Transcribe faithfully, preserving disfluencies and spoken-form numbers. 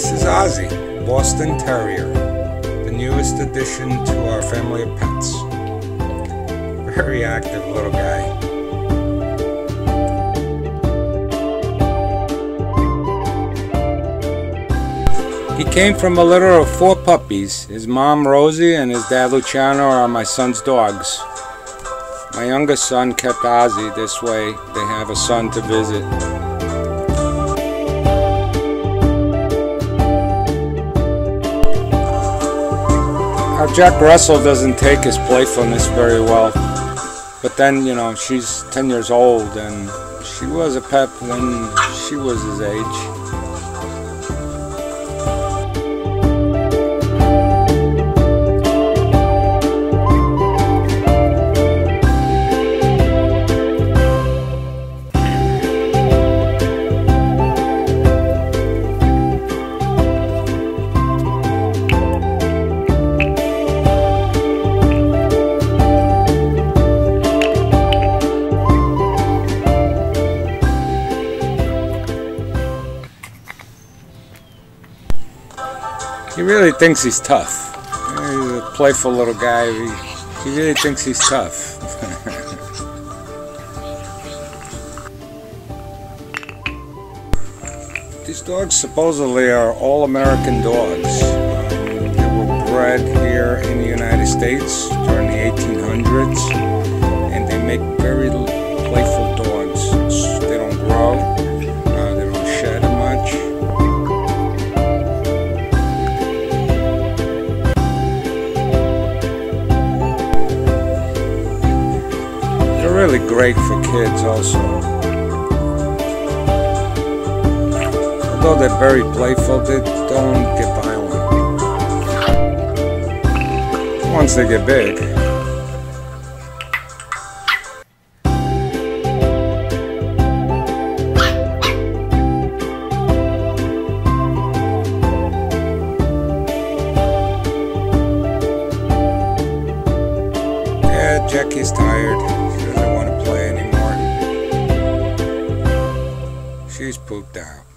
This is Ozzie, Boston Terrier, the newest addition to our family of pets. Very active little guy. He came from a litter of four puppies. His mom, Rosie, and his dad, Luciano, are my son's dogs. My youngest son kept Ozzie. This way they have a son to visit. Our Jack Russell doesn't take his playfulness very well. But then, you know, she's ten years old, and she was a pet when she was his age. He really thinks he's tough. He's a playful little guy. He, he really thinks he's tough. These dogs supposedly are all American dogs. Um, they were bred here in the United States during the eighteen hundreds, and they make very playful dogs. They don't grow, uh, they don't shed much. Really great for kids also. Although they're very playful, they don't get violent once they get big. Yeah, Jackie's tired. She's pooped out.